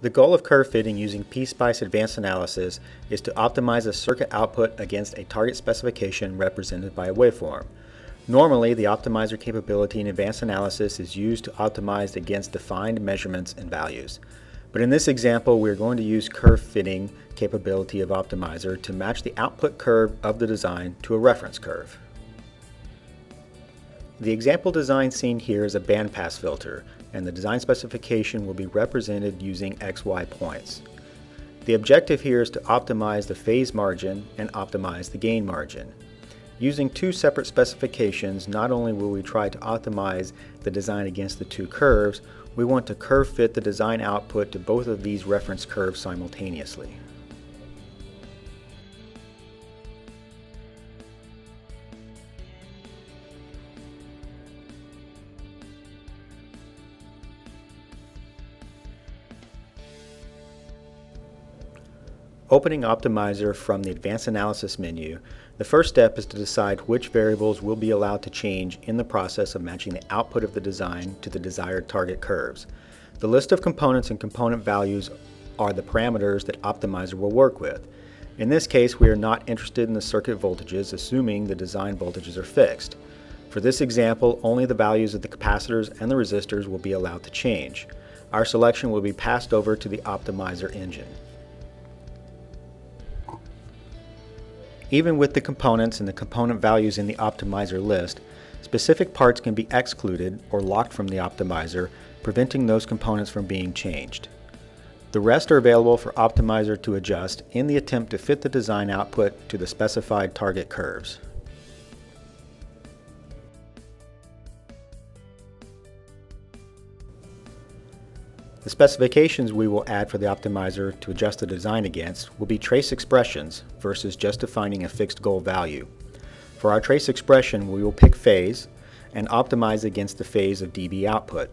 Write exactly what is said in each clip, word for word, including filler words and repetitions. The goal of curve fitting using PSpice Advanced Analysis is to optimize a circuit output against a target specification represented by a waveform. Normally, the optimizer capability in Advanced Analysis is used to optimize against defined measurements and values. But in this example, we're going to use curve fitting capability of optimizer to match the output curve of the design to a reference curve. The example design seen here is a bandpass filter, and the design specification will be represented using X Y points. The objective here is to optimize the phase margin and optimize the gain margin. Using two separate specifications, not only will we try to optimize the design against the two curves, we want to curve fit the design output to both of these reference curves simultaneously. Opening Optimizer from the Advanced Analysis menu, the first step is to decide which variables will be allowed to change in the process of matching the output of the design to the desired target curves. The list of components and component values are the parameters that Optimizer will work with. In this case, we are not interested in the circuit voltages, assuming the design voltages are fixed. For this example, only the values of the capacitors and the resistors will be allowed to change. Our selection will be passed over to the Optimizer engine. Even with the components and the component values in the optimizer list, specific parts can be excluded or locked from the optimizer, preventing those components from being changed. The rest are available for optimizer to adjust in the attempt to fit the design output to the specified target curves. The specifications we will add for the optimizer to adjust the design against will be trace expressions versus just defining a fixed goal value. For our trace expression, we will pick phase and optimize against the phase of dB output.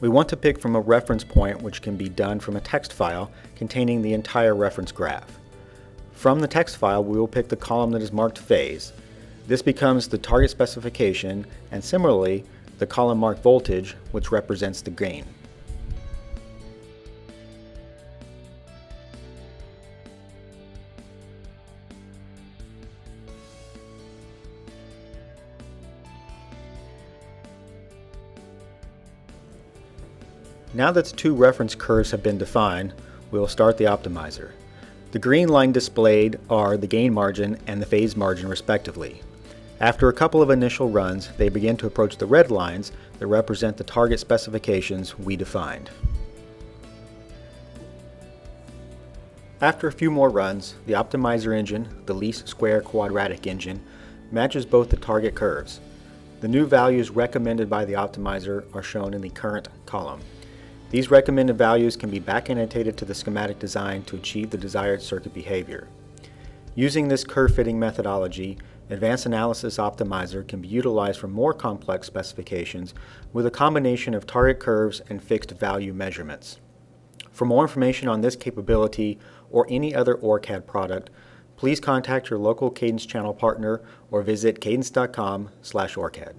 We want to pick from a reference point, which can be done from a text file containing the entire reference graph. From the text file, we will pick the column that is marked phase. This becomes the target specification, and similarly, the column marked voltage, which represents the gain. Now that the two reference curves have been defined, we will start the optimizer. The green line displayed are the gain margin and the phase margin respectively. After a couple of initial runs, they begin to approach the red lines that represent the target specifications we defined. After a few more runs, the optimizer engine, the least square quadratic engine, matches both the target curves. The new values recommended by the optimizer are shown in the current column. These recommended values can be back annotated to the schematic design to achieve the desired circuit behavior. Using this curve fitting methodology, Advanced Analysis Optimizer can be utilized for more complex specifications with a combination of target curves and fixed value measurements. For more information on this capability or any other OrCAD product, please contact your local Cadence channel partner or visit cadence dot com slash OrCAD.